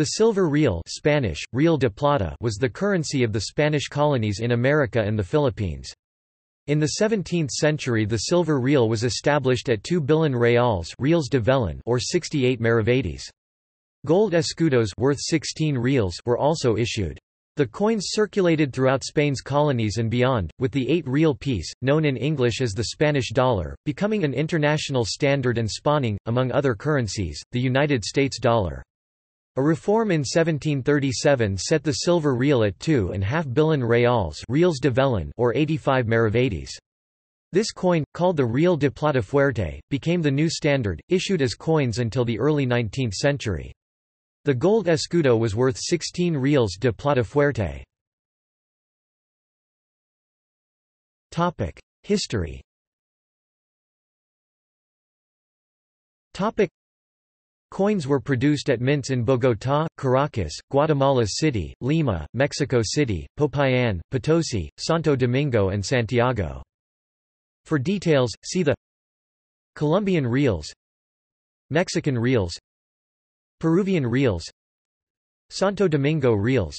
The silver real, Spanish, real de plata, was the currency of the Spanish colonies in America and the Philippines. In the 17th century the silver real was established at 2 billion reals, reals de vellón, or 68 maravedís. Gold escudos worth 16 reals were also issued. The coins circulated throughout Spain's colonies and beyond, with the 8-real piece, known in English as the Spanish dollar, becoming an international standard and spawning, among other currencies, the United States dollar. A reform in 1737 set the silver real at 2.5 billion reals, reals de vellón, or 85 maravedís. This coin, called the real de plata fuerte, became the new standard, issued as coins until the early 19th century. The gold escudo was worth 16 reals de plata fuerte. History. Coins were produced at mints in Bogotá, Caracas, Guatemala City, Lima, Mexico City, Popayán, Potosí, Santo Domingo and Santiago. For details, see the Colombian reals, Mexican reals, Peruvian reals, Santo Domingo reals,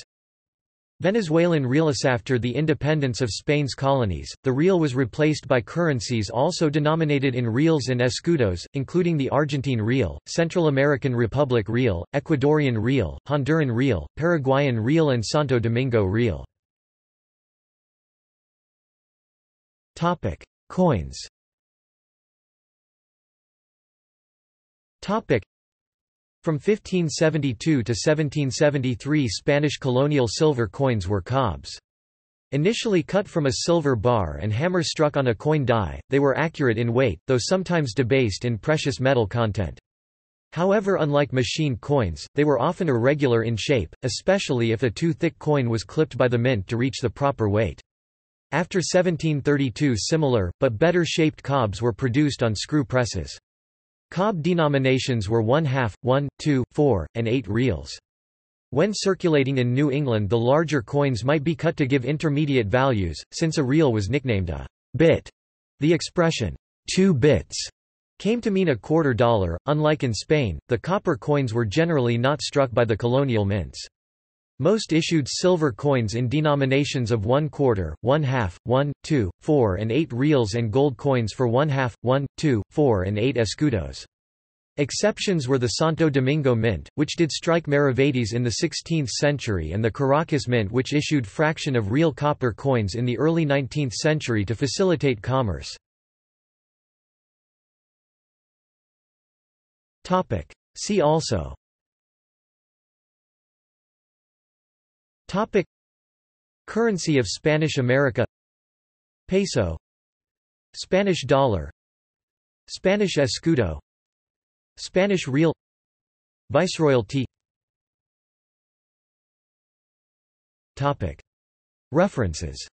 Venezuelan reales. After the independence of Spain's colonies, the real was replaced by currencies also denominated in reals and escudos, including the Argentine real, Central American Republic real, Ecuadorian real, Honduran real, Paraguayan real and Santo Domingo real. Topic: Coins. Topic: From 1572 to 1773 Spanish colonial silver coins were cobs. Initially cut from a silver bar and hammer struck on a coin die, they were accurate in weight, though sometimes debased in precious metal content. However, unlike machine coins, they were often irregular in shape, especially if a too thick coin was clipped by the mint to reach the proper weight. After 1732 similar, but better shaped cobs were produced on screw presses. Cob denominations were 1/2, 1, 2, 4, and 8 reals. When circulating in New England the larger coins might be cut to give intermediate values, since a real was nicknamed a bit. The expression, 2 bits, came to mean a quarter dollar. Unlike in Spain, the copper coins were generally not struck by the colonial mints. Most issued silver coins in denominations of 1/4, 1/2, 1, 2, 4 and 8 reals and gold coins for 1/2, 1, 2, 4 and 8 escudos. Exceptions were the Santo Domingo mint, which did strike maravedís in the 16th century, and the Caracas mint, which issued fraction of real copper coins in the early 19th century to facilitate commerce. See also Currency of Spanish America, Peso, Spanish dollar, Spanish escudo, Spanish real, Viceroyalty. References.